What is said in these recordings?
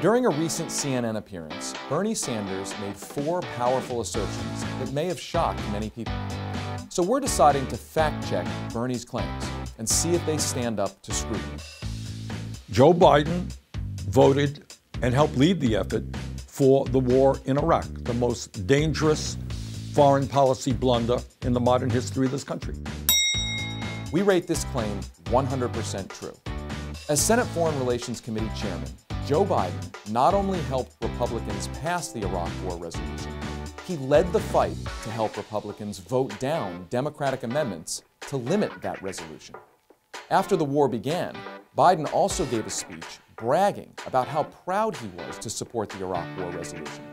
During a recent CNN appearance, Bernie Sanders made four powerful assertions that may have shocked many people. So we're deciding to fact-check Bernie's claims and see if they stand up to scrutiny. Joe Biden voted and helped lead the effort for the war in Iraq, the most dangerous foreign policy blunder in the modern history of this country. We rate this claim 100% true. As Senate Foreign Relations Committee Chairman, Joe Biden not only helped Republicans pass the Iraq War resolution, he led the fight to help Republicans vote down Democratic amendments to limit that resolution. After the war began, Biden also gave a speech bragging about how proud he was to support the Iraq War resolution.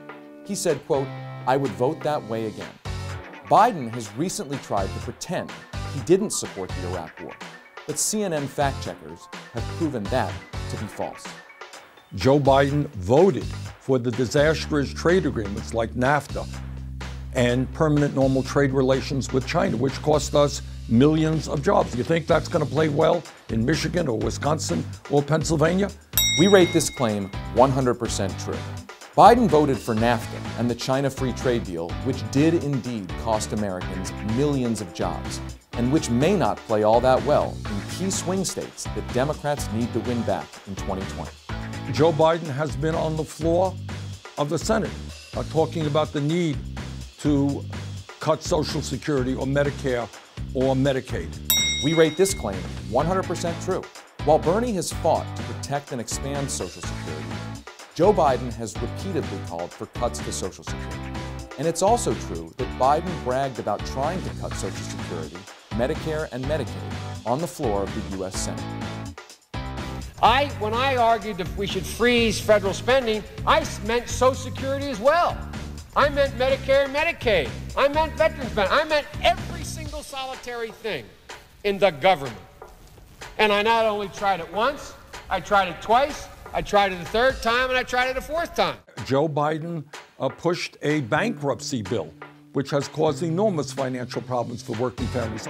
He said, quote, "I would vote that way again." Biden has recently tried to pretend he didn't support the Iraq War, but CNN fact-checkers have proven that to be false. Joe Biden voted for the disastrous trade agreements like NAFTA and permanent normal trade relations with China, which cost us millions of jobs. You think that's going to play well in Michigan or Wisconsin or Pennsylvania? We rate this claim 100% true. Biden voted for NAFTA and the China Free Trade Deal, which did indeed cost Americans millions of jobs, and which may not play all that well in key swing states that Democrats need to win back in 2020. Joe Biden has been on the floor of the Senate talking about the need to cut Social Security or Medicare or Medicaid. We rate this claim 100% true. While Bernie has fought to protect and expand Social Security, Joe Biden has repeatedly called for cuts to Social Security. And it's also true that Biden bragged about trying to cut Social Security, Medicare, and Medicaid on the floor of the U.S. Senate. When I argued that we should freeze federal spending, I meant Social Security as well. I meant Medicare and Medicaid. I meant veterans benefits. I meant every single solitary thing in the government. And I not only tried it once, I tried it twice, I tried it a third time, and I tried it a fourth time. Joe Biden pushed a bankruptcy bill, which has caused enormous financial problems for working families.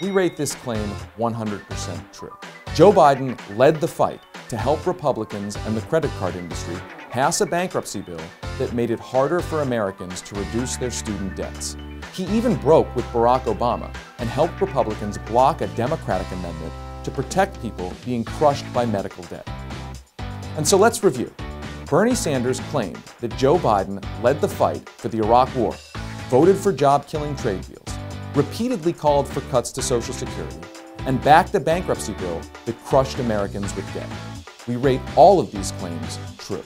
We rate this claim 100% true. Joe Biden led the fight to help Republicans and the credit card industry pass a bankruptcy bill that made it harder for Americans to reduce their student debts. He even broke with Barack Obama and helped Republicans block a Democratic amendment to protect people being crushed by medical debt. And so let's review. Bernie Sanders claimed that Joe Biden led the fight for the Iraq War, voted for job-killing trade deals, repeatedly called for cuts to Social Security, and backed a bankruptcy bill that crushed Americans with debt. We rate all of these claims true.